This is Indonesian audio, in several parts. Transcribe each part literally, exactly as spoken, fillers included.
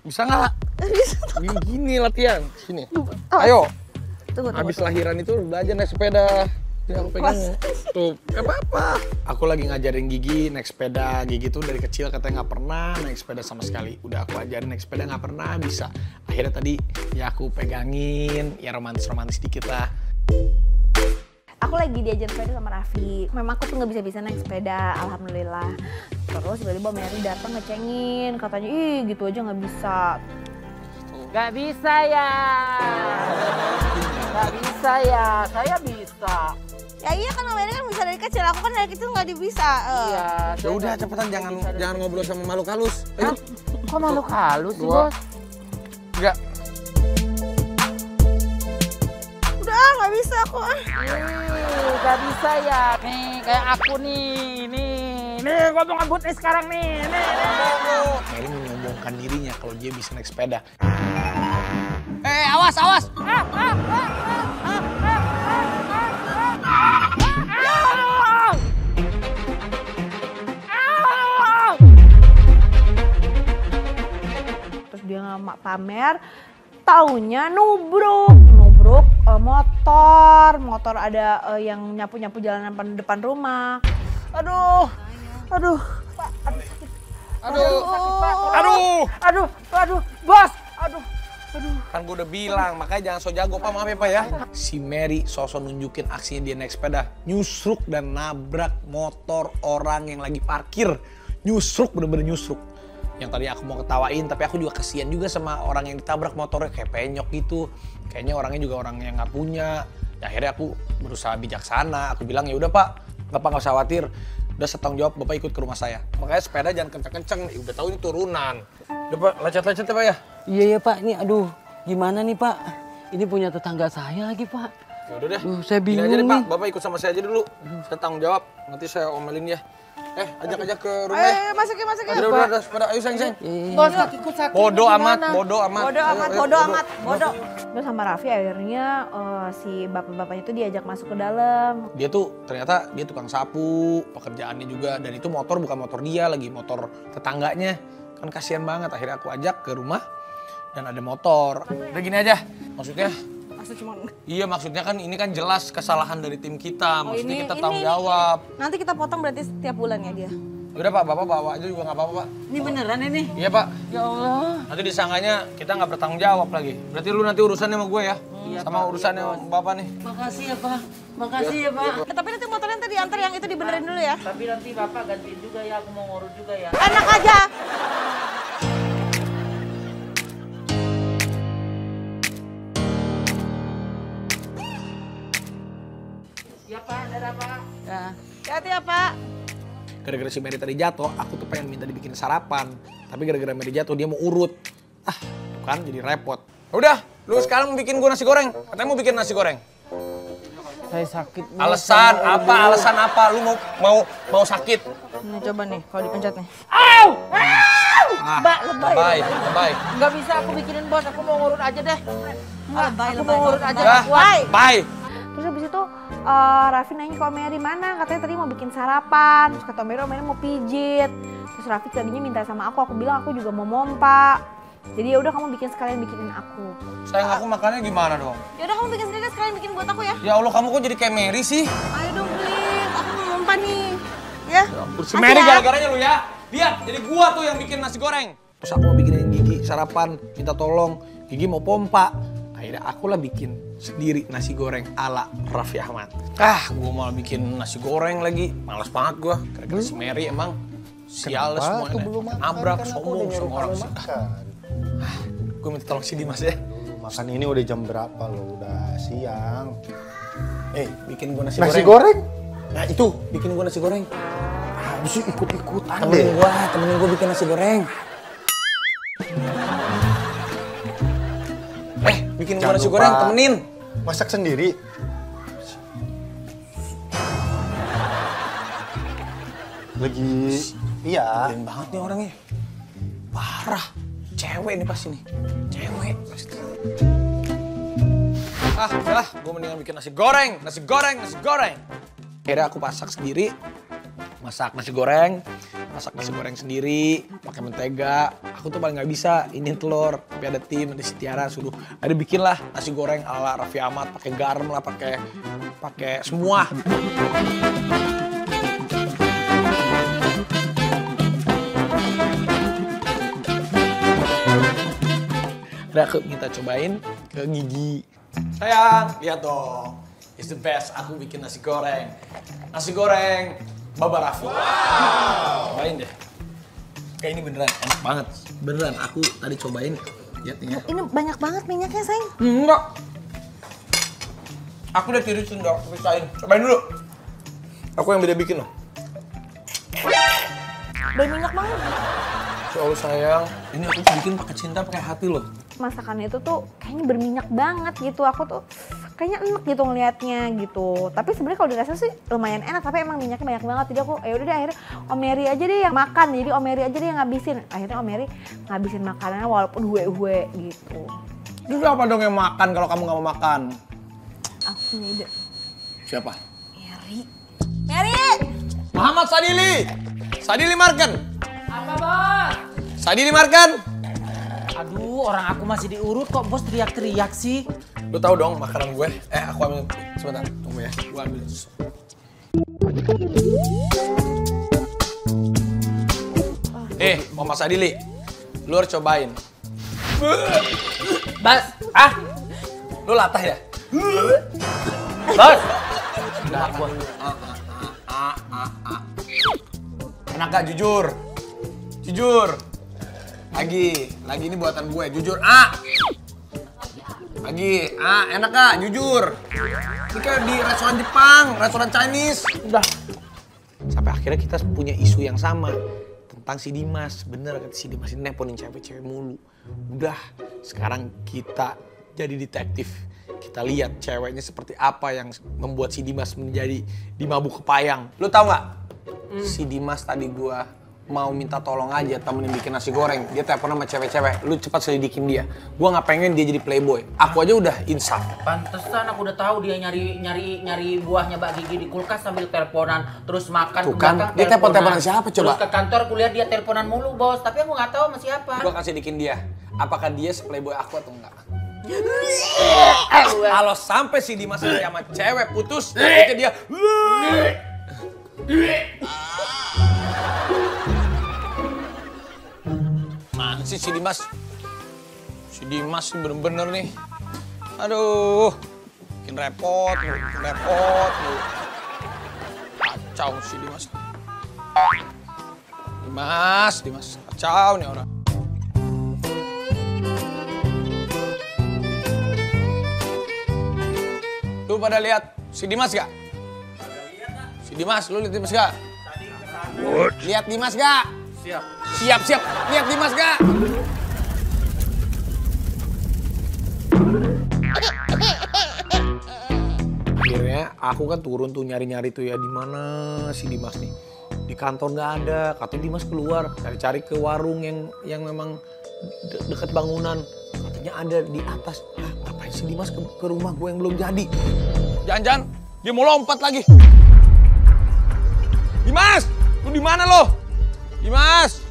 Bisa nggak? Gini latihan, sini. Oh. Ayo. Tunggu, tunggu, Abis tunggu. Lahiran itu belajar naik sepeda. Ya, aku pengen tuh, gak apa-apa. Aku lagi ngajarin Gigi naik sepeda. Gigi tuh dari kecil katanya nggak pernah naik sepeda sama sekali. Udah aku ajarin naik sepeda nggak pernah bisa. Akhirnya tadi ya aku pegangin, ya romantis-romantis dikit lah. Aku lagi diajar sepeda sama Raffi. Memang aku tuh nggak bisa-bisa naik sepeda, alhamdulillah. Terus tiba-tiba Mary datang ngecengin, katanya ih gitu aja nggak bisa. Gak bisa ya. Gak bisa ya, saya bisa. Ya iya kan, Mary kan bisa dari kecil, aku kan dari kecil nggak bisa. Uh. Iya. Ya udah cepetan, jangan jangan ngobrol sama makhluk halus. Hah? Kok makhluk halus sih, Bos? Enggak. Udah nggak bisa aku. Nih, nggak bisa ya. Nih kayak aku nih, nih, nih gua mau ngebut nih sekarang nih, nih. Mary menyombongkan dirinya kalau dia bisa naik sepeda. Eh, awas, awas! Terus dia nggak pamer, taunya nubruk. Nubruk uh, motor, motor ada uh, yang nyapu-nyapu jalanan depan rumah. Aduh, aduh, Pak, aduh sakit. Aduh, aduh, sakit, Pak. Aduh, aduh, aduh, Bos, aduh. Aduh. Kan gue udah bilang, makanya jangan so jago, Pak, maaf ya, Pak ya. Si Mary sosok nunjukin aksinya dia naik sepeda. Nyusruk dan nabrak motor orang yang lagi parkir. Nyusruk, bener-bener nyusruk. Yang tadi aku mau ketawain, tapi aku juga kasihan juga sama orang yang ditabrak motornya. Kayak penyok gitu. Kayaknya orangnya juga orang yang gak punya. Ya, akhirnya aku berusaha bijaksana. Aku bilang, ya udah Pak, Bapak gak usah khawatir. Udah setanggung jawab, Bapak ikut ke rumah saya. Makanya sepeda jangan kenceng-kenceng, udah tahu ini turunan. Udah Pak, lecet-lecet ya Pak ya? Iya ya Pak, ini aduh gimana nih Pak? Ini punya tetangga saya lagi Pak. Ya udah deh, aduh, saya bingung aja deh, Pak. Bapak ikut sama saya aja dulu, saya tanggung jawab. Nanti saya omelin ya. Eh, ajak-ajak ke rumah. Eh, masukin, masukin. Udah, udah, udah, sepeda. Ayo, sayang-sayang. Bos, kakiku sakit. Bodoh amat, bodoh amat. Bodoh amat, bodoh amat, bodoh. Terus sama Raffi akhirnya uh, si bapak-bapaknya itu diajak masuk ke dalam. Dia tuh ternyata dia tukang sapu, pekerjaannya juga. Dan itu motor bukan motor dia lagi, motor tetangganya. Kan kasihan banget, akhirnya aku ajak ke rumah dan ada motor. Udah gini aja, maksudnya. Maksud cuma... Iya maksudnya kan ini kan jelas kesalahan dari tim kita, maksudnya oh, ini, kita tanggung jawab. Nanti kita potong berarti setiap bulan ya dia? Udah Pak, Bapak bawa aja juga nggak apa-apa Pak. Ini bawa. Beneran ini? Iya Pak. Ya Allah. Nanti disangkanya kita nggak bertanggung jawab lagi. Berarti lu nanti urusannya sama gue ya? Iya, sama Pak, urusannya iya, Bapak nih. Makasih ya Pak, makasih ya, ya Pak. Ya, tapi nanti motornya nanti diantar yang itu dibenerin dulu ya? Tapi nanti Bapak gantiin juga ya, aku mau ngurus juga ya. Enak aja! Hati-hati ya Pak. Gara-gara si Mary tadi jatuh, aku tuh pengen minta dibikin sarapan. Tapi gara-gara Mary jatuh, dia mau urut. Ah, bukan jadi repot. Udah, lu sekarang bikin gue nasi goreng. Katanya mau bikin nasi goreng. Saya sakit. Alasan apa? Alasan apa? Lu mau mau mau sakit? Nih coba nih, kalau dipencet nih. Au! Au! Mbak, lebay. Lebay, lebay. Nggak bisa aku bikinin Bos, aku mau ngurut aja deh. Lebay, lebay. Mau ngurut aja. Bye. Bye. Terus habis itu uh, Raffi nanya ke Om Mary mana, katanya tadi mau bikin sarapan. Terus kata Om Mary, Om Mary mau pijit. Terus Raffi tadinya minta sama aku, aku bilang aku juga mau mompa. Jadi ya udah kamu bikin sekalian bikinin aku. Sayang aku makannya gimana dong? Ya udah kamu bikin sendiri sekalian bikin buat aku ya. Ya Allah kamu kok jadi kayak Mary sih? Ayo dong please, aku mau mompa nih. Ya. Si Mary gara-garanya lu ya. Lihat, jadi gua tuh yang bikin nasi goreng. Terus aku mau bikinin Gigi sarapan, minta tolong. Gigi mau pompa. Akhirnya akulah bikin sendiri nasi goreng ala Raffi Ahmad. Ah, gue malah bikin nasi goreng lagi. Males banget gue. Gara-gara si Mary emang sial semuanya. Nabrak, sombong semua orang. Ah, gue minta tolong si Dimas ya. Makan ini udah jam berapa lo? Udah siang. Eh, bikin gue nasi goreng. Nasi goreng? Nah itu, bikin gue nasi goreng. Habis itu ikut-ikutan deh. Temenin gue, temenin gue bikin nasi goreng. Eh, bikin gue nasi goreng, temenin. Masak sendiri. Lagi... Iya. Keren banget nih orangnya. Parah. Cewek nih pas ini. Cewek. Ah, udah. Gue mendingan bikin nasi goreng. Nasi goreng, nasi goreng. Akhirnya aku masak sendiri. Masak nasi goreng. masak nasi goreng sendiri, pakai mentega. Aku tuh paling nggak bisa, ini telur. Tapi ada tim, ada si Tiara suruh, ada bikinlah nasi goreng ala Raffi Ahmad, pakai garam lah, pakai pakai semua. Udah, aku minta cobain ke Gigi. Sayang, lihat dong. It's the best, aku bikin nasi goreng. Nasi goreng Baba Raffi. Wow. Cobain deh. Kayak ini beneran enak banget. Beneran, aku tadi cobain. Lihat nih ya. Ini banyak banget minyaknya, sayang. Enggak. Aku udah tirisin dong, pisahin. Cobain dulu. Aku yang beda bikin loh. Banyak minyak banget. Soal sayang, ini aku bikin pakai cinta, pakai hati loh. Masakan itu tuh kayaknya berminyak banget gitu. Aku tuh kayaknya enak gitu ngelihatnya gitu. Tapi sebenarnya kalau dirasa sih lumayan enak, tapi emang minyaknya banyak banget. Jadi aku ya udah deh, akhirnya Om Mary aja deh yang makan. Jadi Om Mary aja deh yang ngabisin. Akhirnya Om Mary ngabisin makanannya walaupun hue-hue gitu. Terus apa dong yang makan kalau kamu nggak mau makan? Aku punya ide. Siapa? Mary. Mary! Muhammad Sadili! Sadili Marken! Apa, Bos? Sadili Marken! Aduh, orang aku masih diurut kok Bos teriak-teriak sih. Lu tahu dong makanan gue? Eh, aku ambil sebentar. Tunggu ya, gue ambil. Eh, Mama Sadili, lu harus cobain. Bas, ah, lu latah ya? Bas, udah aku. Enak gak? Jujur, jujur. Lagi, lagi ini buatan gue, jujur. Ah, lagi, ah, enak kak, jujur. Ini kayak di restoran Jepang, restoran Chinese. Udah. Sampai akhirnya kita punya isu yang sama tentang si Dimas. Bener kan si Dimas ini neponin cewek-cewek mulu. Udah, sekarang kita jadi detektif. Kita lihat ceweknya seperti apa yang membuat si Dimas menjadi dimabuk kepayang. Lu tau nggak? Mm. Si Dimas tadi gua mau minta tolong aja temenin bikin nasi goreng. Dia telepon sama cewek-cewek, lu cepat selidikin dia. Gua nggak pengen dia jadi playboy. Aku aja udah insaf. Pantesan aku udah tahu dia nyari nyari nyari buahnya Mbak Gigi di kulkas sambil teleponan, terus makan. Tuh kan, dia telepon-teleponan siapa coba? Terus ke kantor aku lihat dia teleponan mulu Bos, tapi aku nggak tahu sama siapa. Gua kasih dikin dia, apakah dia seplayboy aku atau enggak. Kalau sampai si Dimas sama cewek putus, itu dia. Mana sih si Dimas? Si Dimas bener-bener nih. Aduh, bikin repot, bikin repot. Kacau si Dimas. Dimas, Dimas, kacau nih orang. Lu pada lihat si Dimas gak? Si Dimas, lu lihat Dimas gak? Lihat Dimas gak? Siap. Siap, siap. Lihat Dimas gak? Akhirnya aku kan turun tuh nyari-nyari tuh ya, di mana si Dimas nih? Di kantor nggak ada. Katanya Dimas keluar, cari-cari ke warung yang yang memang de dekat bangunan. Katanya ada di atas. Ah, ngapain si Dimas ke, ke rumah gue yang belum jadi? Jangan-jangan dia mau lompat lagi. Dimas, lu di mana lo? Dimas!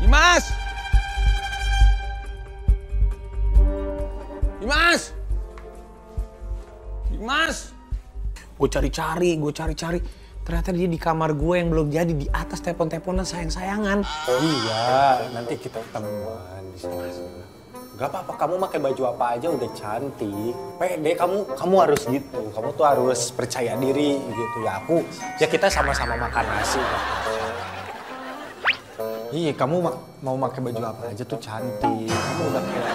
Dimas! Dimas! Dimas! Gue cari-cari, gue cari-cari. Ternyata dia di kamar gue yang belum jadi, di atas telepon-teleponan sayang-sayangan. Oh iya, nanti kita ketemuan di sana. Gak apa-apa, kamu pakai baju apa aja udah cantik. Pede, kamu kamu harus gitu. Kamu tuh harus percaya diri gitu ya. Aku, ya kita sama-sama makan nasi. Iya, kamu ma mau pakai baju apa aja tuh cantik. Kamu udah kayak,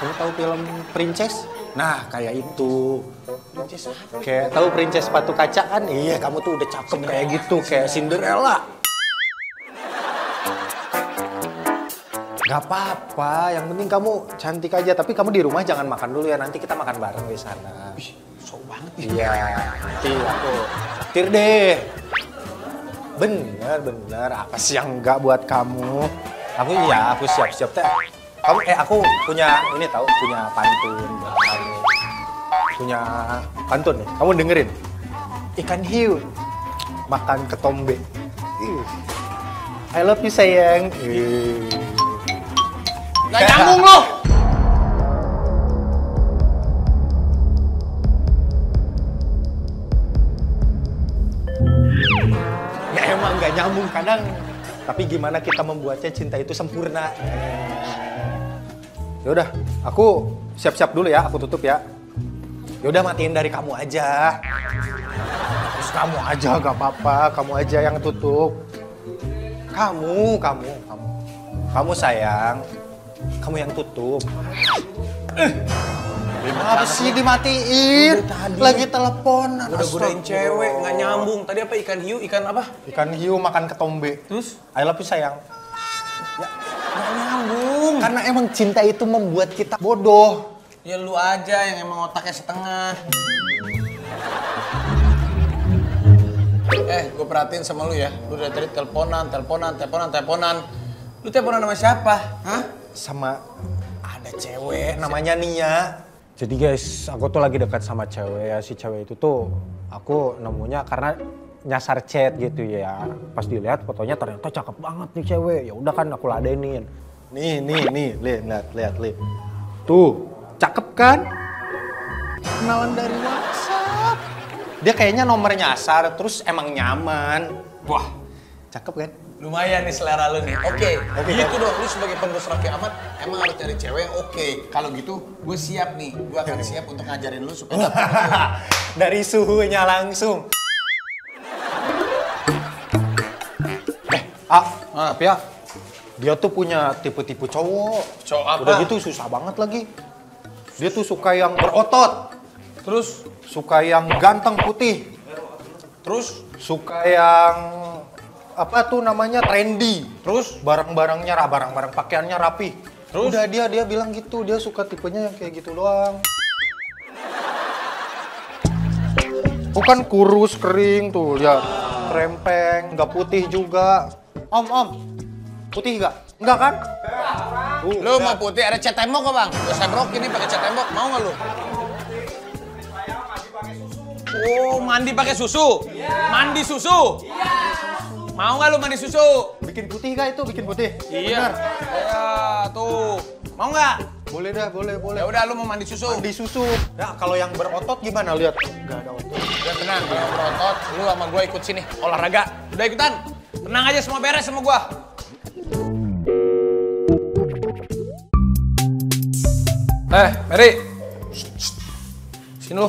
kamu tahu film Princess? Nah, kayak itu. Princess apa? Kayak tahu Princess sepatu kaca kan? Iya, kamu tuh udah cakep kayak gitu, kayak Cinderella. Gak apa-apa, yang penting kamu cantik aja. Tapi kamu di rumah jangan makan dulu ya, nanti kita makan bareng di sana. Ih, sok banget ya. Iya, nanti aku tir deh. Bener, bener. Apa sih yang enggak buat kamu? Aku iya, aku siap-siap teh. Kamu, eh aku punya, ini tahu punya pantun buat kamu. Punya pantun nih, kamu dengerin. Ikan hiu makan ketombe. Ih. I love you sayang. Gak nyambung loh. Ya emang gak nyambung kadang. Tapi gimana kita membuatnya cinta itu sempurna. Yaudah, aku siap-siap dulu ya, aku tutup ya. Yaudah matiin dari kamu aja. Terus kamu aja, gak apa-apa. Kamu aja yang tutup. Kamu, kamu, kamu. Kamu sayang. Kamu yang tutup. Eh, apa sih dimatiin? Lagi telepon. Udah godain cewek, nggak nyambung. Tadi apa ikan hiu? Ikan apa? Ikan hiu makan ketombe. Terus? I love you sayang. Ya, nggak nyambung. Karena emang cinta itu membuat kita bodoh. Ya lu aja yang emang otaknya setengah. Eh, gue perhatiin sama lu ya. Lu udah tadi teleponan, teleponan, teleponan, teleponan. Lu teleponan sama siapa? Hah? Sama ada cewek namanya Nia. Jadi guys, aku tuh lagi dekat sama cewek ya. Si cewek itu tuh aku nemunya karena nyasar chat gitu ya. Pas dilihat fotonya ternyata cakep banget nih cewek. Ya udah kan aku ladenin. Nih, nih, nih, lihat, lihat, lihat. Tuh, cakep kan? Kenalan dari WhatsApp. Dia kayaknya nomor nyasar terus emang nyaman. Wah, cakep kan? Lumayan nih selera lu nih. Oke, okay. gitu dong. Lu sebagai pengurus Raffi Ahmad emang harus cari cewek yang oke. Okay. Kalau gitu, gue siap nih. Gue akan siap untuk ngajarin lu supaya dari suhunya langsung. Eh, ah, tapi ya, dia tuh punya tipe-tipe cowok. Cowok apa? Udah gitu susah banget lagi. Dia tuh suka yang berotot. Terus suka yang ganteng putih. Terus suka yang apa tuh namanya trendy, terus barang-barangnya barang-barang pakaiannya rapi. Terus udah dia dia bilang gitu, dia suka tipenya yang kayak gitu doang. Bukan kurus kering tuh ya, rempeng, nggak putih juga. Om om, putih nggak? Nggak kan? Uh, lu udah. Mau putih ada cat tembok nggak bang? Gue semprok ini pakai cat tembok, mau nggak lu? Oh mandi pakai susu, mandi susu. Mau nggak lu mandi susu? Bikin putih kah itu? Bikin putih? Iya. Iya, tuh. Mau nggak? Boleh dah, boleh, boleh. Ya udah lu mau mandi susu. Mandi susu. Nah, kalau yang berotot gimana? Lihat. Nggak ada otot. Udah tenang, kalau berotot lu sama gua ikut sini olahraga. Udah ikutan. Tenang aja semua beres sama gua. Eh, Mary. Sini lu.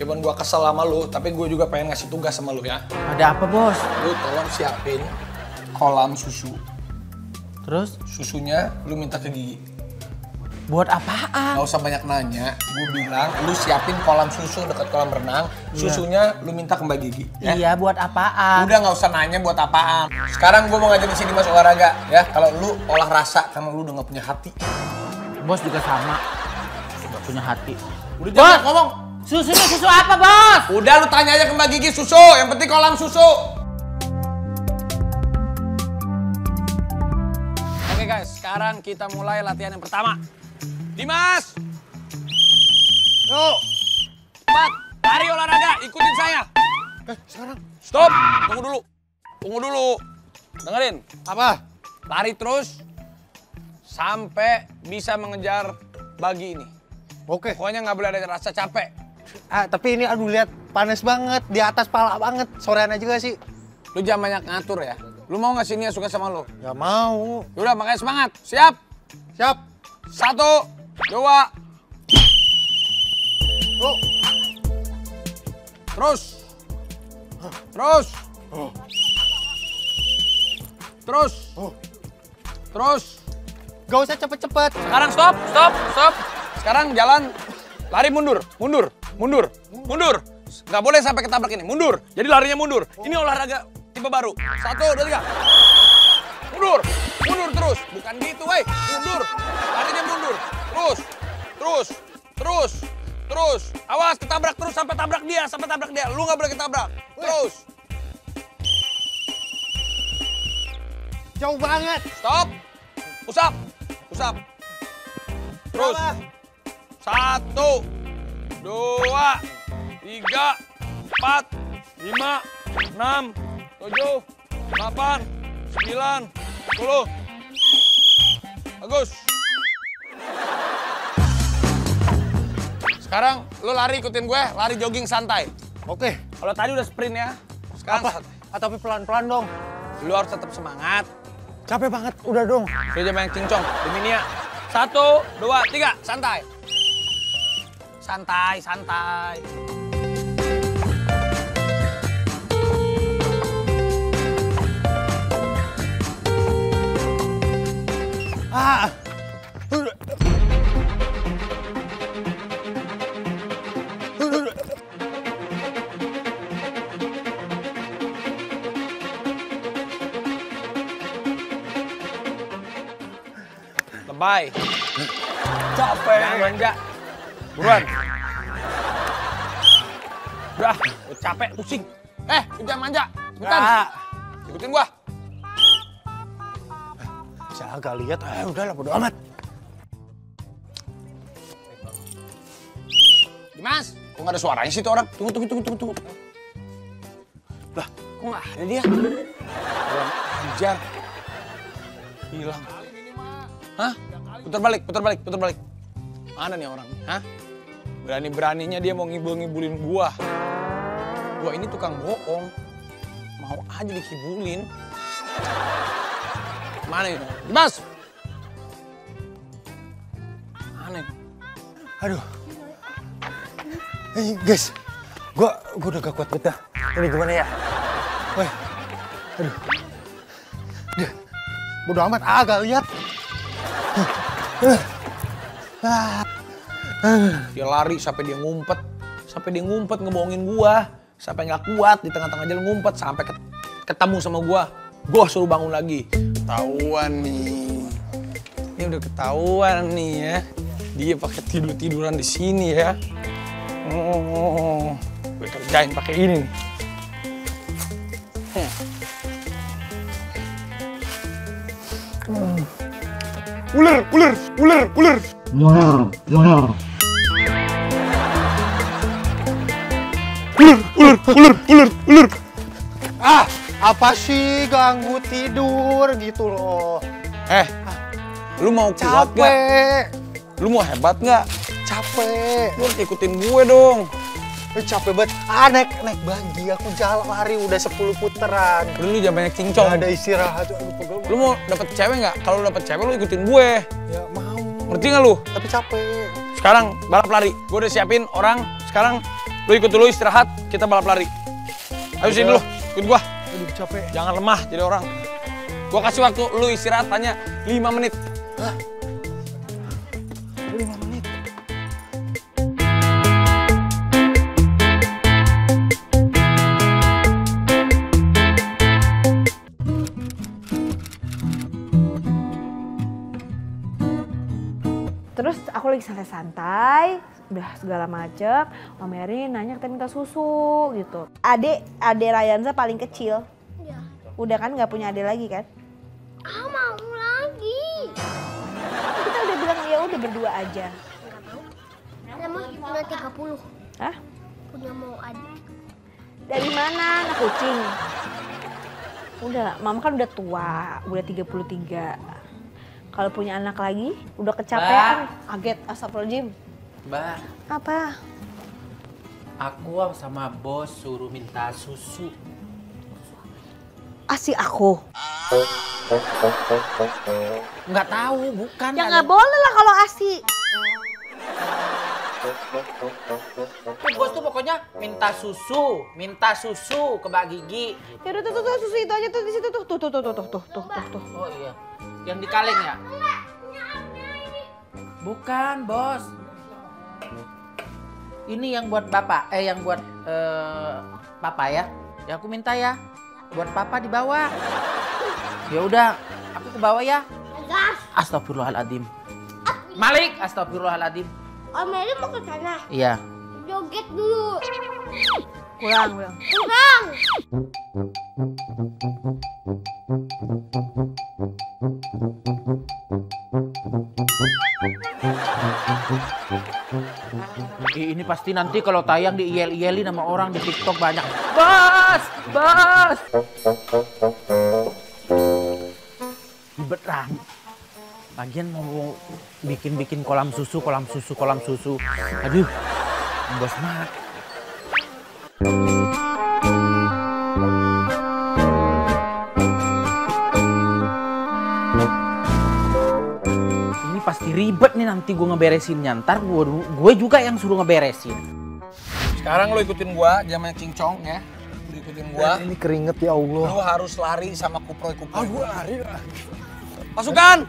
Meskipun gue kesel sama lu, tapi gue juga pengen ngasih tugas sama lu ya. Ada apa bos? Lu tolong siapin kolam susu. Terus? Susunya lu minta ke Gigi. Buat apaan? Gak usah banyak nanya. Gue bilang lu siapin kolam susu dekat kolam renang. Iya. Susunya lu minta ke Mbak Gigi. Ya? Iya buat apaan? Udah gak usah nanya buat apaan. Sekarang gue mau ngajarin si Dimas olahraga ya. Kalau lu olah rasa, karena lu udah gak punya hati. Bos juga sama. Gak punya hati. Udah jangan ngomong. Susunya susu apa, bos? Udah lu tanya aja ke Mbak Gigi susu, yang penting kolam susu. Oke guys, sekarang kita mulai latihan yang pertama. Dimas! Yuk! Cepat, lari olahraga, ikutin saya. Eh, sekarang? Stop, tunggu dulu. Tunggu dulu. Dengerin. Apa? Lari terus, sampai bisa mengejar bagi ini. Oke. Pokoknya nggak boleh ada rasa capek. Ah, tapi ini aduh lihat panas banget, di atas pala banget, sorean aja gak sih? Lu jangan banyak ngatur ya. Lu mau gak sih Nia suka sama lu? Gak mau. Yaudah makanya semangat. Siap? Siap. Satu, dua. Oh. Terus. Huh. Terus. Oh. Terus. Oh. Terus. Gak usah cepet-cepet. Sekarang stop, stop, stop. Sekarang jalan, lari mundur, mundur, mundur, mundur. Nggak boleh sampai ketabrak ini, mundur. Jadi larinya mundur. Ini olahraga tipe baru. Satu, dua, tiga. Mundur, mundur terus. Bukan gitu, wey. Mundur, larinya mundur. Terus, terus, terus, terus. Awas, ketabrak terus sampai tabrak dia, sampai tabrak dia. Lu nggak boleh ketabrak. Terus. Jauh banget. Stop. Usap, usap. Terus. Satu, dua, tiga, empat, lima, enam, tujuh, delapan, sembilan, sepuluh. Agus. Sekarang lu lari ikutin gue, lari jogging santai. Oke. Kalau tadi udah sprint ya. Sekarang apa? Ah, tapi pelan-pelan dong. Lu harus tetap semangat. Capek banget, udah dong. Kita main cincong, demi Nia. Satu, dua, tiga, santai. Santai, santai. Ah. Lebay. Capek. Jangan manja. Buruan. Udah, capek, pusing. Eh, jangan manja. Bentar. Nah. Ikutin gua. Saya agak lihat, eh udahlah bodo amat. Dimas, kok nggak ada suaranya sih tuh orang? Tunggu, tunggu, tunggu, tunggu. Lah, kok nggak ada dia? Orang ajar. Hilang. Hah? Putar balik, putar balik, putar balik. Mana nih orang? Hah? Berani-beraninya dia mau ngibul-ngibulin gua. Gua ini tukang bohong. Mau aja dikibulin. Mana itu? Dimas! Mana itu? Aduh. Hey guys, gua, gua udah gak kuat betah. Ini gimana ya? Woi. Aduh. Duh. Bodo amat, agak lihat. Dia lari sampai dia ngumpet. Sampai dia ngumpet ngebohongin gua. Sampai gak kuat, di tengah-tengah jalan ngumpet. Sampai ketemu sama gua. Gua suruh bangun lagi. Ketahuan nih, ini udah ketahuan nih ya. Dia pakai tidur tiduran di sini ya. Oh, gue kerjain pakai ini nih. Hmm. Hmm. Ular, ular, ular, ular. Ular, ular. Ular, ular, ular, ular, ular. Ah. Apa sih ganggu tidur gitu loh. Eh, ah, lu mau kuat gak? Capek. Lu mau hebat gak? Capek. Lu harus ikutin gue dong. Eh, capek banget. Ah, naik, naik banggi. Aku jalan lari udah sepuluh puteran. Lu, lu jangan banyak cincong. Gak ada istirahat. Lu mau dapet cewek gak? Kalau lu dapet cewek, lu ikutin gue. Ya, mau. Ngerti gak lu? Tapi capek. Sekarang balap lari. Gue udah siapin orang. Sekarang lu ikut dulu istirahat. Kita balap lari. Ayo sini dulu. Ikut gue. Aduh, capek. Jangan lemah jadi orang. Gua kasih waktu lu istirahat hanya lima menit. Hah? lima menit. Terus aku lagi santai-santai, udah segala macem, Om Eri nanya kita minta susu gitu. Adek, adek Rayanza paling kecil. Ya. Udah kan nggak punya adek lagi kan? Ah, mau lagi. Kita udah bilang ya udah berdua aja. Nggak mau. Kita mau punya tiga puluh. Hah? Punya mau adik. Dari mana? Anak kucing. Udah, Mama kan udah tua, udah tiga puluh tiga. Kalau punya anak lagi, udah kecapean. Kaget, astagfirullahaladzim. Mbak. Apa? Aku sama bos suruh minta susu. Asi aku. Nggak tahu, bukan. Ya nggak boleh lah kalau asi. Bos tuh pokoknya minta susu, minta susu ke Mbak Gigi. Ya udah tuh, tuh, tuh susu itu aja tuh di situ tuh, tuh, tuh, tuh, tuh, tuh, tuh, tuh, tuh. Oh iya, yang di kaleng ya? Bukan, bos. Ini yang buat bapak, eh yang buat uh, papa ya. Ya aku minta ya, buat papa dibawa. Ya udah, aku ke bawah ya. Astagfirullahaladzim. Malik, astagfirullahaladzim. Om Eri mau ke sana. Iya. Joget dulu. Kurang, kurang. Kurang. Ini pasti nanti kalau tayang di yel-yelin sama orang di TikTok banyak. Bos! Bos! ribet lah. Lagian mau bikin-bikin kolam susu, kolam susu, kolam susu. Aduh, bos mah. Ini pasti ribet nih nanti gue ngeberesinnya. Ntar gue, gue juga yang suruh ngeberesin. Sekarang lo ikutin gue, jamannya cincong ya. Lo ikutin gue. Ini keringet ya Allah. Lo harus lari sama kuproy-kuproy. Ah, gue lari lah. Pasukan!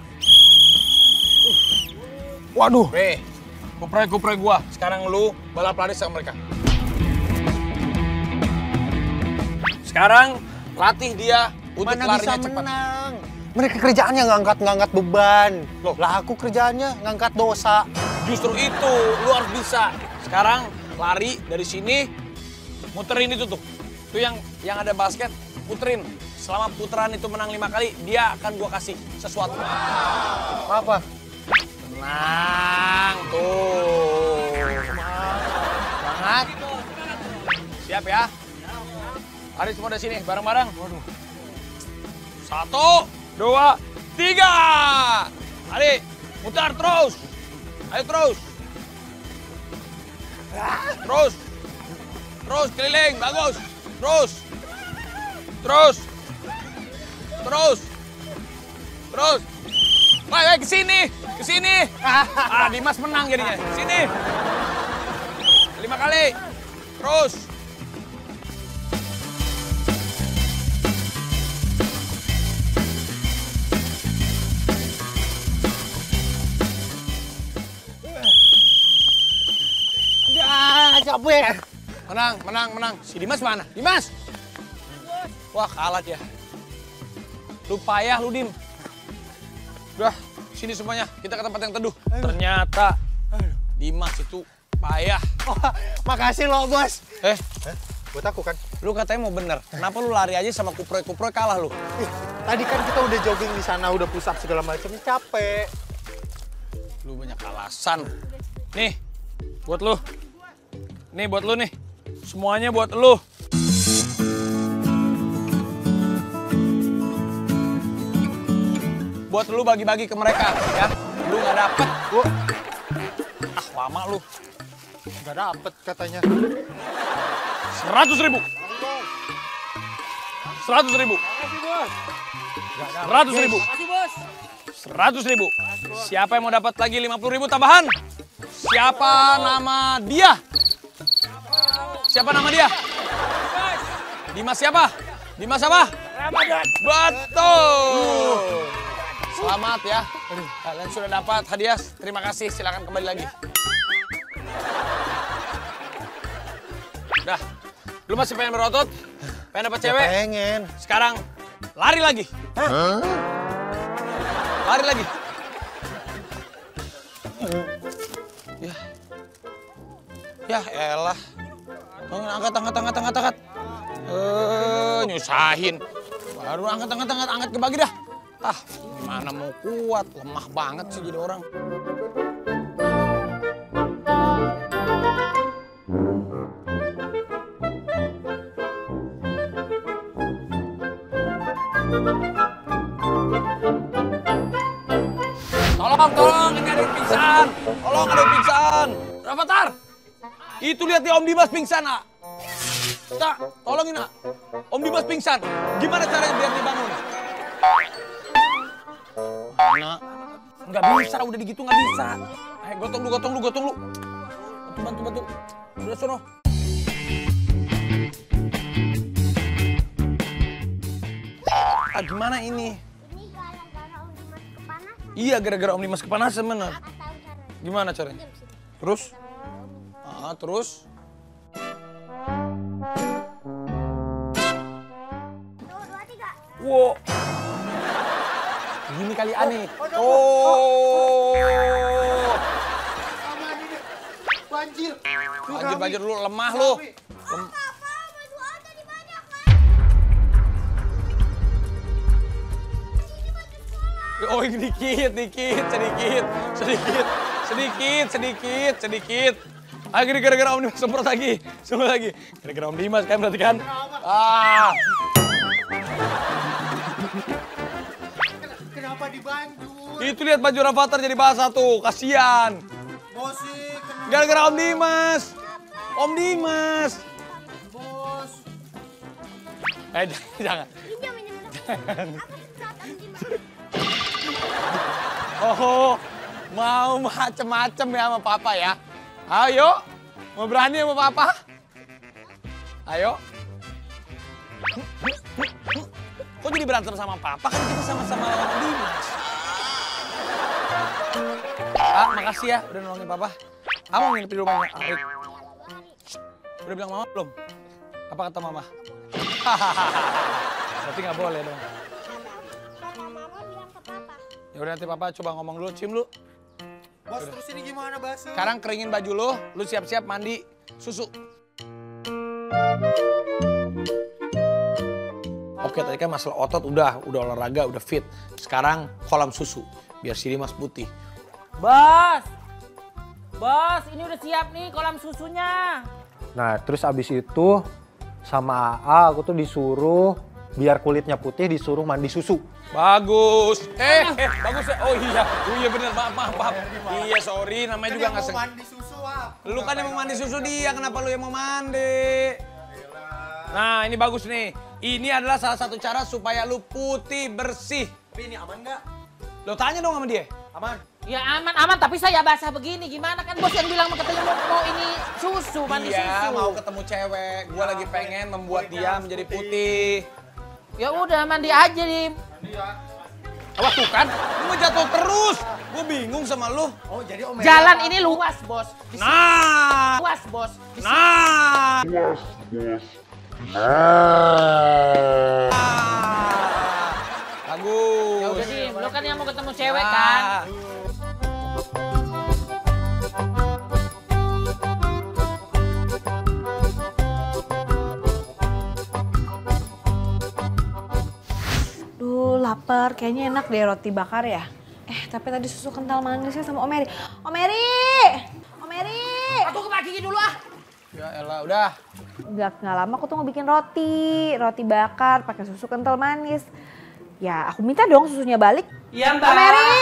Waduh. Weh, kuproy-kuproy gua. Sekarang lu balap lari sama mereka. Sekarang latih dia untuk mana larinya bisa cepat. Menang. Mereka kerjaannya ngangkat-ngangkat beban. Loh, lah aku kerjaannya ngangkat dosa. Justru itu, lu harus bisa. Sekarang lari dari sini, muterin itu tuh. Itu yang yang ada basket, puterin. Selama putaran itu menang lima kali, dia akan gua kasih sesuatu. Wow. Apa? Tenang, tuh. Semangat. Siap ya. Lari semua dari sini, bareng-bareng. Satu, dua, tiga. Lari, putar terus. Ayo terus. Terus. Terus, keliling, bagus. Terus. Terus. Terus. Terus. Wah, ke sini, ke sini. Ah, Dimas menang jadinya. Sini. Lima kali. Terus. Ya, capek. Menang, menang, menang. Si Dimas mana? Dimas. Wah, kalah dia. Lu payah lu, Dim. Udah, sini semuanya. Kita ke tempat yang teduh. Aduh. Ternyata Aduh. Dimas itu payah. Oh, makasih lo, Bos. Eh, eh, buat aku kan? Lu katanya mau bener. Kenapa lu lari aja sama kuproy-kuproy kalah lu? Eh, tadi kan kita udah jogging di sana, udah push up segala macam, capek. Lu banyak alasan. Nih, buat lu. Nih, buat lu nih. Semuanya buat lu. Buat lu bagi-bagi ke mereka, ya. Lu nggak dapet, gua. Ah, lama lu. Nggak dapet katanya. Seratus ribu. Seratus ribu. Seratus ribu. Seratus ribu. Siapa yang mau dapat lagi lima puluh ribu tambahan? Siapa nama dia? Siapa nama dia? Dimas siapa? Dimas apa? Ramadan. Betul. Selamat ya, kalian sudah dapat hadiah. Terima kasih, silakan kembali lagi. Udah, lu masih pengen berotot? Pengen dapat cewek? Ya, pengen. Sekarang lari lagi. Hah? Lari lagi. Ya, ya elah. Angkat, angkat, angkat, angkat, angkat. Eh, nyusahin. Baru angkat, angkat, angkat, angkat kebagi dah. Ah, gimana mau kuat? Lemah banget sih jadi orang. Tolong, tolong, ini ada pingsan. Tolong, ada pingsan. Rafathar, itu lihat nih Om Dimas pingsan, nak. Tak, tolongin, nak. Om Dimas pingsan. Gimana caranya biar dibangun? Mana? Nggak bisa, udah digitu nggak bisa. Ayo gotong lu, gotong lu, gotong lu. Bantu, bantu, bantu. Udah sono. Ah, gimana ini? Ini gara-gara Om Dimas kepanasan. Iya, gara-gara Om Dimas kepanasan, bener. Gimana caranya? Terus? Ah, terus? Wow. Gini kali aneh. Oh. Banjir. Banjir, banjir lu lemah lu. Lem oh, dikit, dikit, sedikit, sedikit, sedikit, sedikit, sedikit. Akhirnya gara-gara Om Dimas semprot lagi, semprot lagi. Gara-gara Om Dimas kan berarti kan? Ah. Kenapa di Bandung? Itu lihat baju Rafathar jadi bahasa tuh, kasihan. Bos sih, kenapa? Gara-gara Om Dimas. Om Dimas. Bos. Eh, jangan. Jangan. Oh, mau macem-macem ya sama Papa ya. Ayo, mau berani sama Papa? Ayo. Kok jadi berantem sama Papa? Kan kita sama-sama lawan Dimas. Ah, makasih ya udah nolongin Papa. Aku mau nginep di rumahnya Arik. Udah bilang Mama belum? Apa kata Mama? Berarti nggak boleh dong. Kalau Mama bilang ke Papa. Ya udah nanti Papa coba ngomong dulu, cium lu. Bos, terus ini gimana, Bas? Sekarang keringin baju lu, lu siap-siap mandi susu. Oke, tadi kan masalah otot udah, udah olahraga, udah fit. Sekarang kolam susu, biar si Dimas putih. Bos, bos, ini udah siap nih kolam susunya. Nah, terus abis itu sama A A aku tuh disuruh biar kulitnya putih disuruh mandi susu. Bagus, eh, eh bagus ya. Oh iya, oh iya bener, maaf, maaf, maaf. Iya, sorry, namanya kan juga nggak sengaja. Mandi susu apa? Lu kan yang mau mandi susu dia, kenapa lu yang mau mandi? Nah, ini bagus nih. Ini adalah salah satu cara supaya lu putih bersih. Tapi ini aman nggak? Lo tanya dong sama dia. Aman? Ya aman, aman. Tapi saya basah begini. Gimana kan bos yang bilang mau ketemu mau ini susu, mandi susu. Iya, mau ketemu cewek. Gua lagi pengen membuat dia menjadi putih. Ya udah mandi aja, Dim. Mandi ya. Wah tuh kan, gue jatuh terus. Gue bingung sama lu. Oh, jadi Om jalan ini luas, bos. Nah. Luas, bos. Nah. Luas, bos. Nah. Bagus. Ya udah Dim, lo kan yang mau ketemu cewek nah. Kan? Duh, lapar. Kayaknya enak deh roti bakar ya. Eh, tapi tadi susu kental manisnya sama Om Eri. Om Eri! Om Eri! Aku ke kaki dulu ah. Ya elah, udah. Gak, gak lama aku tuh mau bikin roti, roti bakar pakai susu kental manis. Ya aku minta dong susunya balik. Iya Mbak. Om Eri,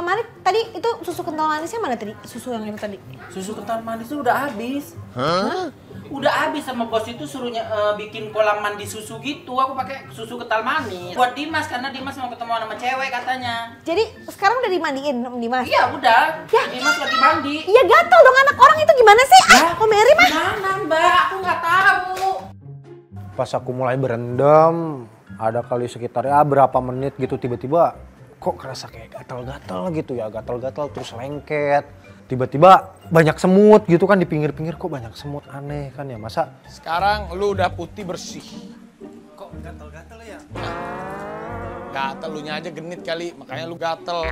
Om Eri, tadi itu susu kental manisnya mana tadi? Susu yang itu tadi? Susu kental manisnya udah habis. Hah? Udah habis sama bos itu suruhnya uh, bikin kolam mandi susu gitu. Aku pakai susu kental manis. Buat Dimas, karena Dimas mau ketemu sama cewek katanya. Jadi sekarang udah dimandiin Dimas? Iya udah, ya. Dimas lagi mandi. Iya gatel dong anak orang itu gimana sih? Kok Mary mah? Gimana Mbak? Aku nggak tahu. Pas aku mulai berendam, ada kali sekitar ya berapa menit gitu tiba-tiba kok kerasa kayak gatal-gatal gitu ya, gatal-gatal terus lengket. Tiba-tiba banyak semut gitu kan di pinggir-pinggir, kok banyak semut aneh kan ya masa? Sekarang lu udah putih bersih. Kok gatal-gatal ya? Gatal lunya aja genit kali, makanya lu gatal.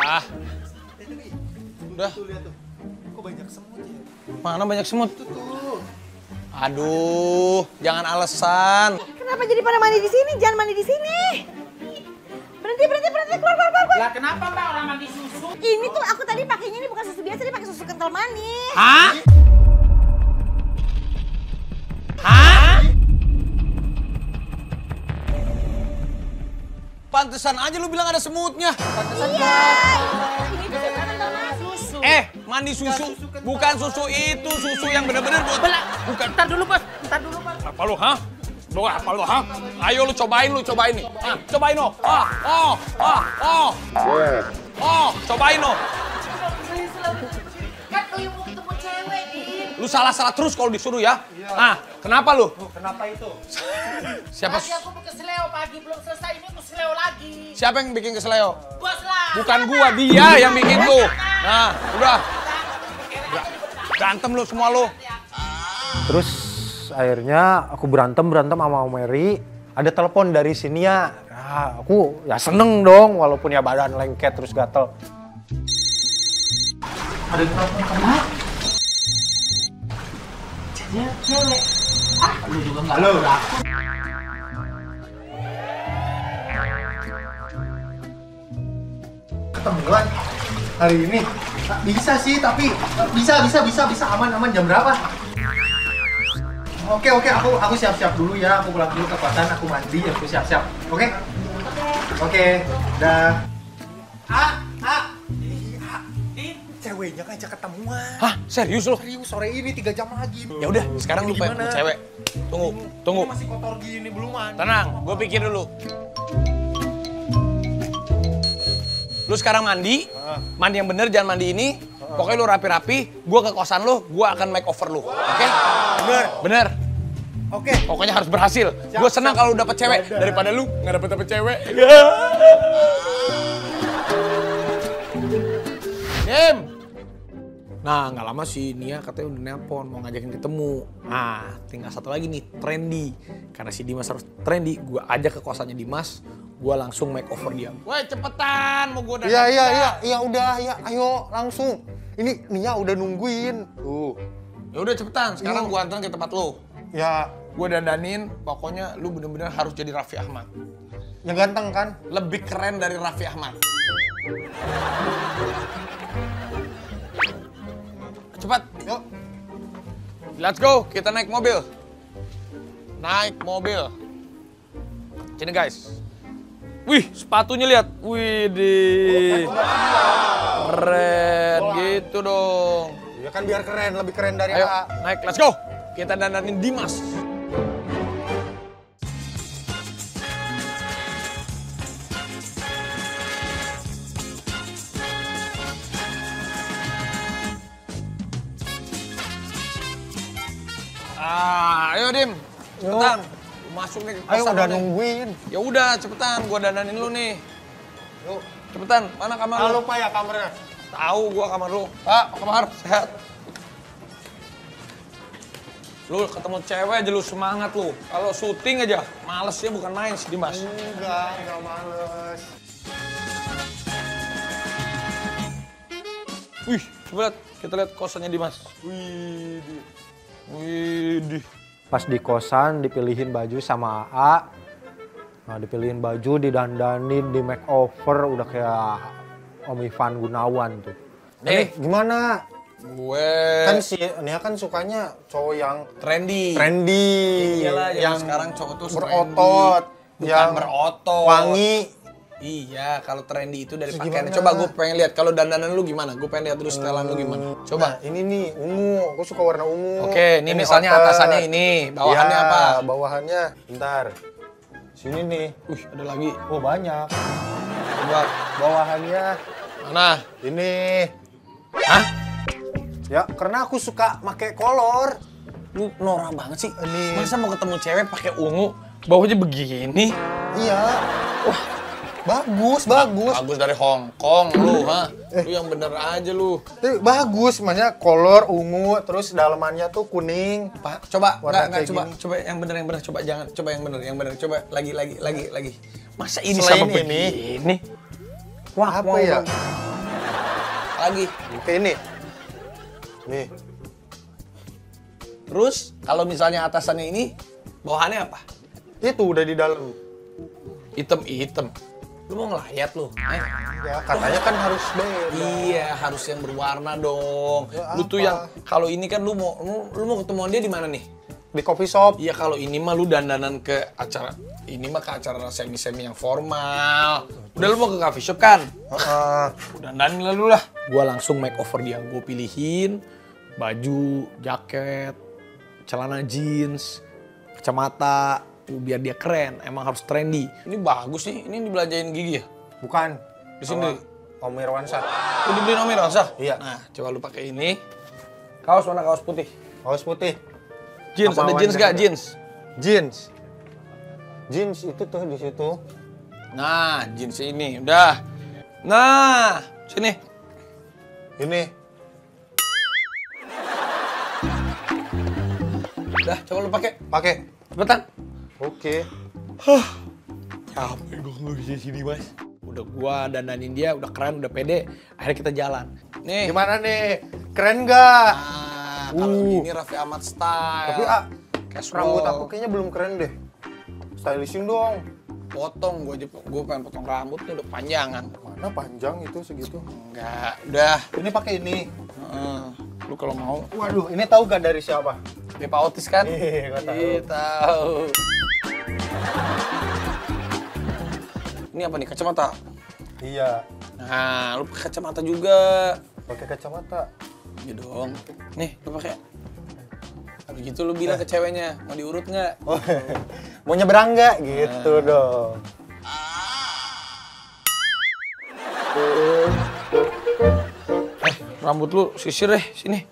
Ah. Udah. Tuh, lihat tuh. Kok banyak semut ya? Mana banyak semut? Tuh, tuh. Aduh, jangan alasan. Kenapa jadi pada mandi di sini? Jangan mandi di sini. Berhenti, berhenti, berhenti. Keluar, keluar, keluar. Lah kenapa Mbak orang mandi susu? Ini tuh aku tadi pakainya ini bukan susu biasa, tadi pakai susu kental manis. Hah? Hah? Pantesan aja lu bilang ada semutnya. Pantesan iya. Ini tuh susu kental manis. Eh, mandi susu, susu bukan susu itu, susu yang bener-bener buat... Bukan, ntar dulu bos, ntar dulu bos. Apa lu, ha? Lu apa lu, ha? Ayo lu cobain, lu cobain nih. Ah, cobain no. Oh, oh, oh, oh. Oh, cobain no. Kan lu mau ketemu cewek, Dim. Lu salah-salah terus kalau disuruh ya. Ah, kenapa lu? Kenapa itu? Siapa? Tadi aku mau keseleo pagi, belum selesai ini aku keseleo lagi. Siapa yang bikin keseleo? Bos lah. Bukan gua, dia yang bikin tuh. Nah, udah. Berantem lu semua lu. Terus akhirnya aku berantem-berantem sama Om Eri. Ada telepon dari sini ya. Nah, aku ya seneng dong walaupun ya badan lengket terus gatel. Ada telepon sama? Jadinya cewek. Ah, lu juga nggak lu. Ketemuan. Hari ini bisa sih, tapi bisa, bisa, bisa, bisa aman, aman. Jam berapa? Oke oke, aku aku siap-siap dulu ya, aku pulang dulu ke kosan, aku mandi, aku siap-siap. Oke? Oke. Dah. Ah, ah. Ceweknya ngajak ketemuan. Hah, serius lo? Serius, sore ini tiga jam lagi. Ya udah, sekarang lu pengen cewek. Tunggu, tunggu. Ini masih kotor gini belum mandi. Tenang, gue pikir dulu. Lu sekarang mandi, mandi yang bener, jangan mandi ini. Pokoknya lu rapi-rapi, gue ke kosan lu, gue akan make over lu. Wow. Oke? Okay? Bener. Bener. Oke. Okay. Pokoknya harus berhasil. Gue senang kalau dapet cewek. Bener. Daripada lu nggak dapet-dapet cewek. Jem! Nah, nggak lama sih Nia katanya udah nelpon, mau ngajakin ketemu. Nah, tinggal satu lagi nih, trendy. Karena si Dimas harus trendy, gue ajak ke kosannya Dimas. Gue langsung make over dia. Woi cepetan, mau gue udah. Iya iya iya, ya udah ya, ayo langsung. Ini Nia udah nungguin. Tuh. Ya udah cepetan, sekarang gue anterin ke tempat lo. Ya. Gue dandanin, pokoknya lu bener-bener harus jadi Raffi Ahmad. Yang ganteng kan? Lebih keren dari Raffi Ahmad. Cepat, yuk. Let's go, kita naik mobil. Naik mobil. Sini guys. Wih, sepatunya lihat. Wih, deh. Keren gitu dong. Ya kan biar keren, lebih keren dari ayo, A. Naik, let's go. Kita dandanin Dimas. Ah, ayo Dim. Tenang. Masuk nih, ayo udah nih. Nungguin. Ya udah, cepetan, gua dandanin lu nih. Yuk, cepetan. Mana kamar lu? Ah, lupa ya kamarnya. Tahu gua kamar lu. Pak, kamar sehat. Lu ketemu cewek aja lu semangat lu. Kalau syuting aja, malesnya bukan main sih Dimas. Enggak, enggak males. Wih, coba lihat. Kita lihat kosannya Dimas. Wih, di. Wih, di. Pas di kosan dipilihin baju sama A, nah, dipilihin baju, didandanin, di makeover, udah kayak Om Ivan Gunawan tuh. Eh, gimana? Gue kan si Nia kan sukanya cowok yang trendy, trendy, iyalah, yang, yang sekarang cowok tuh berotot, trendy. Bukan berotot, wangi. Iya, kalau trendy itu dari pakaian. Coba gue pengen lihat kalau dandanan lu gimana. Gue pengen lihat dulu setelan lu gimana. Coba. Nah, ini nih ungu. Gue suka warna ungu. Oke, ini, ini misalnya otter. Atasannya ini, bawahannya ya, apa? Bawahannya, bentar. Sini nih. Wih, ada lagi. Oh banyak. Coba bawahannya. Nah, ini. Hah? Ya, karena aku suka pakai kolor. Lu norak banget sih. Ini. Masa mau ketemu cewek pakai ungu, bawahnya begini? Iya. Wah. Bagus, bagus. Bagus dari Hong Kong lu, ha? Eh. Lu yang bener aja lu. Eh, bagus, makanya kolor ungu, terus dalamannya tuh kuning. Pak, coba, enggak, enggak, coba, gini. Coba yang bener, yang bener, coba jangan, coba yang bener, yang bener, coba lagi, lagi, lagi, lagi. Masa ini selain sama begini? Ini? Wah, apa ya? Lagi. Oke, ini. Nih. Terus, kalau misalnya atasannya ini, bawahannya apa? Itu udah di dalam. Hitam-hitam. Lu mau ngelayat lu? Eh? Ya, katanya kan harus beda. Iya, harus yang berwarna dong. Ya, lu tuh yang kalau ini kan lu mau lu, lu mau ketemuan dia di mana nih? Di coffee shop. Iya, kalau ini mah lu dandanan ke acara ini mah ke acara semi-semi yang formal. Udah lu mau ke coffee shop kan? Heeh. Dandanin lah lu lah. Gua langsung make over dia. Gua pilihin baju, jaket, celana jeans, kacamata. Biar dia keren, emang harus trendy. Ini bagus nih, ini dibelanjain Gigi ya? Bukan. Di sini Om Irwansyah. Wow. Udah dibeliin Om Irwansyah? Iya. Nah, coba lu pakai ini. Kaos warna kaos putih. Kaos putih. Jeans, apa ada jeans gak? Jeans. Jeans. Jeans itu tuh di situ. Nah, jeans ini udah. Nah, sini. Ini. Udah, coba lu pakai. Pakai. Cepetan. Oke. Hah. Capek gue ngeluhin sini Mas. Udah gua dandanin dia, udah keren, udah pede. Akhirnya kita jalan. Nih. Gimana nih? Keren nggak? Nah, kalau uh. ini Raffi Ahmad style. Tapi ah, rambut aku kayaknya belum keren deh. Stylishin dong. Potong gua aja, gua pengen potong rambutnya udah panjangan. Mana panjang itu segitu? Enggak. Udah. Ini pakai ini. Uh, lu kalau mau. Waduh, ini tahu gak dari siapa? anaknya Pak Otis kan? Iya, gua tahu. tahu. Ini apa nih, kacamata? Iya. Nah, lu pakai kacamata juga. Pakai kacamata. Iya dong. Nih, lu pakai. Habis gitu lu bilang eh. ke ceweknya, mau diurut nggak? Oh, mau nyebrang nggak? Gitu nah. dong. Eh, rambut lu sisir deh, sini.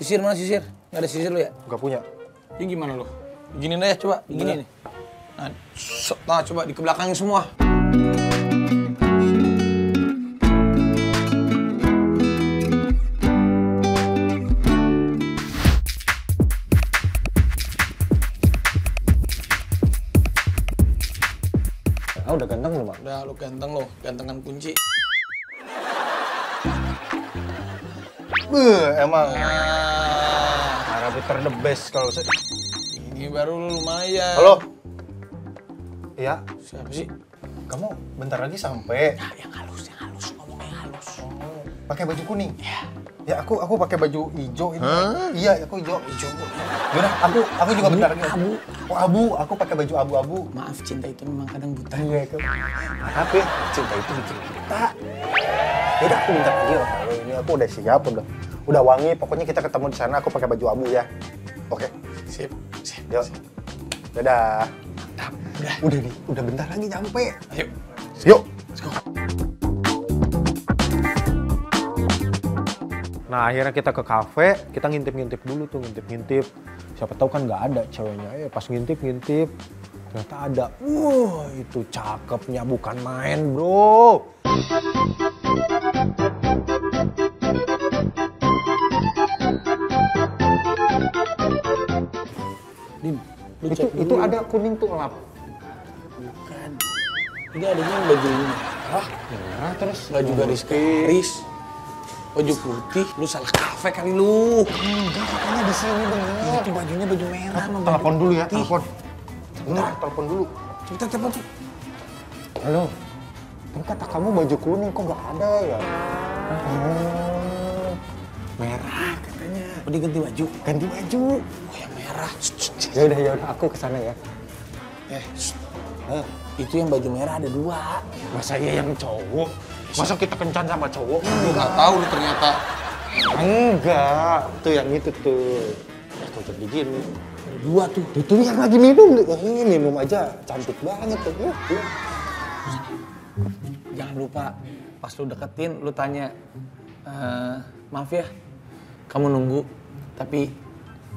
Sisir mana sisir? Nggak ada sisir lu ya? Nggak punya. Ini gimana lu? Begini aja coba, begini nih. Nah, nah, coba di kebelakangin semua. Ah, udah ganteng lu, Bang. Udah, lu ganteng lu. Gantengan kunci. Beuh, emang. Arabitar the best kalau saya. Ini baru lumayan. Halo. Iya, siapa sih? Kamu bentar lagi sampai. Nah, yang halus, yang halus, ngomong yang halus. Oh, pakai baju kuning. Iya. Ya aku aku pakai baju hijau itu. Huh? Iya, aku hijau. Hijau. Yaudah, aku aku juga abu, bentar lagi. Abu. Oh, abu, aku pakai baju abu-abu. Maaf, cinta itu memang kadang buta. Iya, itu. Maaf ya, cinta itu bikin buta. Yaudah, aku bentar lagi. Kalau ini aku udah siap udah. Udah wangi, pokoknya kita ketemu di sana aku pakai baju abu ya. Oke. Okay. Sip. Sip. Yuk. Sip. Dadah. Mantap. Udah. Udah nih, udah bentar lagi nyampe. Ayo. Yuk. Let's go. Nah, akhirnya kita ke kafe, kita ngintip-ngintip dulu tuh, ngintip-ngintip. Siapa tahu kan nggak ada ceweknya. Eh, pas ngintip-ngintip, ternyata ada. Wuh, itu cakepnya bukan main, bro. Dim, itu, itu ada kuning tuh lap. Bukan. Ini adanya baju merah. Merah, terus baju garis-garis. Baju putih, lu salah kafe kali lu. Enggak, katanya di sini bener. Itu bajunya baju merah. Telepon dulu ya, telepon. Bener, telepon dulu. Cepetan telepon tuh. Halo. Tapi kata kamu baju kuning kok nggak ada ya? Oh, merah katanya. Udah ganti baju. Ganti baju. Oh yang merah. Ya udah ya udah, aku kesana ya. Eh, eh, itu yang baju merah ada dua. Masa iya yang cowok? Masa kita kencan sama cowok? Lu nggak tahu lu ternyata. Enggak. Tuh yang itu tuh. Ya kocok di gini. Dua tuh. Itu yang lagi minum. Ini minum aja. Cantik banget tuh. Jangan lupa. Pas lu deketin, lu tanya. E, maaf ya. Kamu nunggu. Tapi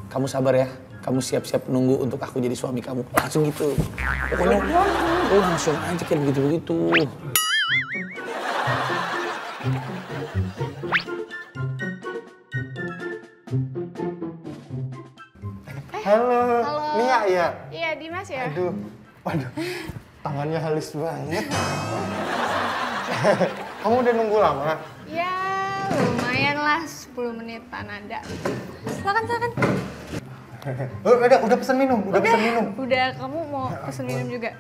kamu sabar ya. Kamu siap-siap nunggu untuk aku jadi suami kamu. Langsung gitu. Pokoknya lu langsung aja kayak begitu-begitu. Halo. Halo, Nia ya? Iya, Dimas ya? Aduh, waduh, tangannya halus banget. Kamu udah nunggu lama? Ya, lumayan lah, sepuluh menitan ada. Silakan, silakan. Udah, udah pesan minum, udah, udah pesan minum. Udah, kamu mau pesan minum juga?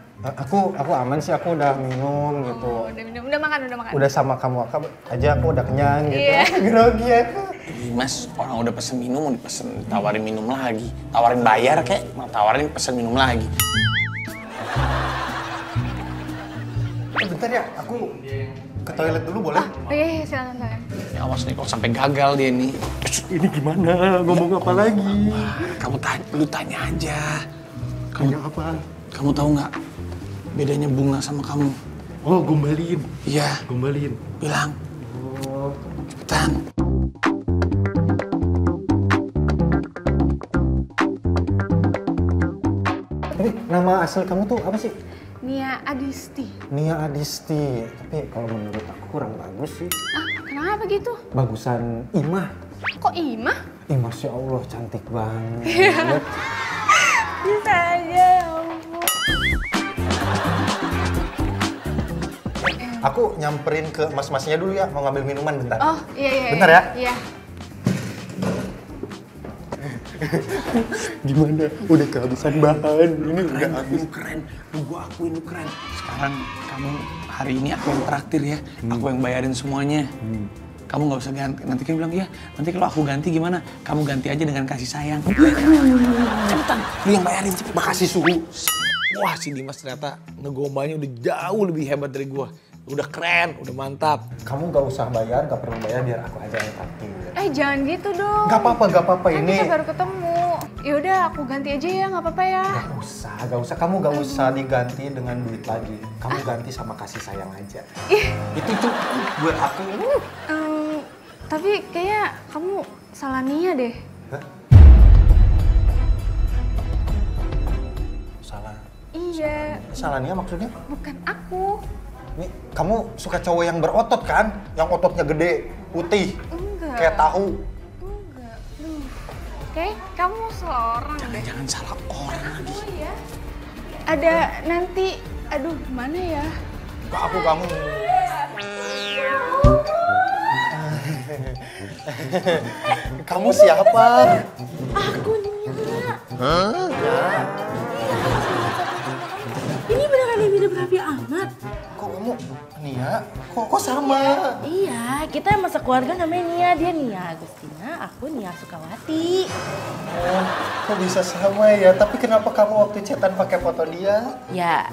Aku, aku aman sih, aku udah minum oh, gitu. Udah minum, udah makan, udah makan. Udah sama kamu aja, aku udah kenyang gitu. Yeah. Grogi aku. Mas, orang udah pesen minum, mau dipesen tawarin minum lagi, tawarin bayar kayak, mau tawarin pesen minum lagi. Eh, bentar ya, aku ke toilet dulu boleh? Oh, iya, iya, silakan, silakan. Ya, awas nih kalau sampai gagal dia nih. Ini gimana? Ngomong ya, apa ngomong lagi? Apa? Kamu tanya, lu tanya aja. Kamu tanya apa? Kamu tahu nggak bedanya bunga sama kamu? Oh, gombalin. Iya. Gombalin. Bilang. Oh. Cepetan. Tapi nama asal kamu tuh apa sih? Nia Adisti. Nia Adisti. Tapi kalau menurut aku kurang bagus sih. Ah, kenapa gitu? Bagusan Imah. Kok Imah? Ih, Masya Allah, cantik banget. Bisa aja, ya ampun. Aku nyamperin ke mas-masnya dulu ya, mau ngambil minuman bentar. Oh, iya, iya. Bentar ya? Iya. Gimana? Udah kehabisan bahan. Ini keren, udah aku keren. Lu gua akuin lu keren. Sekarang kamu hari ini aku yang traktir ya. Hmm. Aku yang bayarin semuanya. Hmm. kamu nggak usah ganti. Nanti dia bilang, ya nanti kalau aku ganti gimana? Kamu ganti aja dengan kasih sayang. Cepetan, lu yang bayarin cepet. Makasih suhu. Wah, si Dimas ternyata ngegombalnya udah jauh lebih hebat dari gua. Udah keren, udah mantap. Kamu gak usah bayar, gak perlu bayar, biar aku aja yang traktir. Eh jangan gitu dong. Gak apa-apa, gak apa-apa ini. Kan kita baru ketemu. Yaudah aku ganti aja ya, gak apa-apa ya. Gak usah, gak usah. Kamu gak usah diganti dengan duit lagi. Kamu ah. ganti sama kasih sayang aja. Ih. Itu tuh buat aku. Um, tapi kayaknya kamu salah Nia deh. Hah? Salah? Iya. Salah Nia maksudnya? Bukan aku. Nih, kamu suka cowok yang berotot kan? Yang ototnya gede, putih, enggak. Kayak tahu. Enggak. Duh. Oke, kamu salah orang deh. Jangan salah orang lagi. Oh, ya. Ada nanti, aduh mana ya? Enggak, aku kamu. Kamu siapa? Aku Nia. Hah? Nah. Ini beneran yang mirip Raffi Ahmad? Nia, kok, kok sama? Iya, kita emang sekeluarga namanya Nia. Dia Nia Agustina, aku Nia Sukawati. Oh, kok bisa sama ya? Tapi kenapa kamu waktu chatan pakai foto dia? Ya.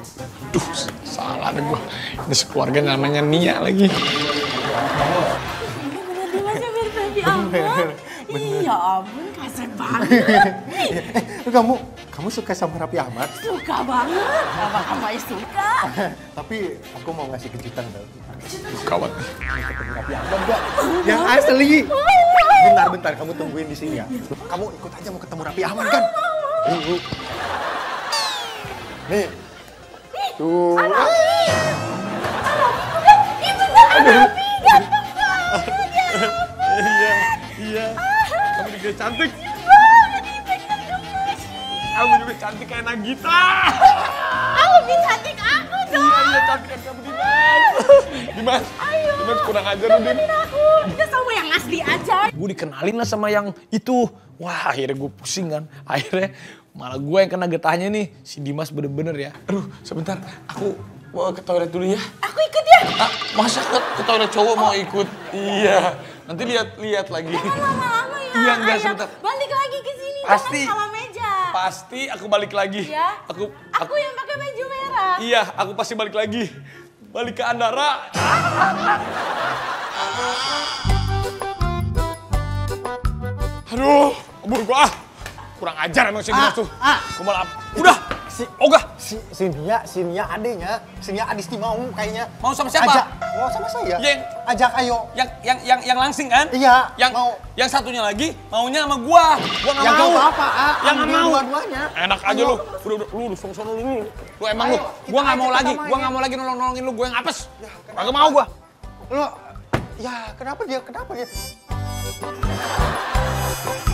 Duh, salah deh gua. Ini sekeluarga namanya Nia lagi. Ini bener Dimas yang mirip Raffi Ahmad. Iya ampun, kasar banget. Kamu, kamu suka sama Raffi Ahmad? Suka banget, apa-apanya suka. Tapi aku mau ngasih kejutan tau. Kawat. Raffi Ahmad enggak? Yang asli. Bentar-bentar, kamu tungguin di sini ya. Kamu ikut aja mau ketemu Raffi Ahmad kan? Nih. Tuh. Anak. Itu kan Raffi, ganteng banget. Iya, iya. Kamu juga cantik. Kamu juga cantik kayak Nagita. Kamu lebih cantik aku dong. Iya, iya cantik kayak kamu Dimas. Dimas, ayo, Dimas kurang ajar lu Dim. Aku, kita sama yang asli aja. Gue dikenalin lah sama yang itu. Wah akhirnya gue pusing kan. Akhirnya malah gue yang kena getahnya nih. Si Dimas bener-bener ya. Aduh sebentar, aku mau ke toilet dulu ya. Aku ikut ya? Ah, masa ke, ke toilet cowok oh. mau ikut? Iya, nanti lihat-lihat lagi. Jangan lama-lama ya. Iya enggak sebentar. Balik lagi ke sini, pasti. Jangan salah meja. Pasti aku balik lagi. Ya. Aku, aku aku yang pakai baju merah. Iya, aku pasti balik lagi. Balik ke Andara. Aduh, kabur gua. Kurang ajar emang si Dimas tuh. Gua malah udah si Oga, si si Nia, si Nia adenya, si Nia Adisti mau kayaknya. Mau sama siapa? Ajak. Mau sama saya. Yang ajak ayo. Yang yang yang yang langsing kan? Iya. Yang mau. Yang satunya lagi maunya sama gua. Gua enggak mau. Yang apa, ah? Yang enggak mau dua-duanya. Enak aja lu. Udah udah lu sono lu. Lu emang lu. Gua enggak mau lagi. Gua enggak mau lagi nolong-nolongin lu. Gua yang apes. Enggak mau gua. Lu ya, kenapa dia? Kenapa dia?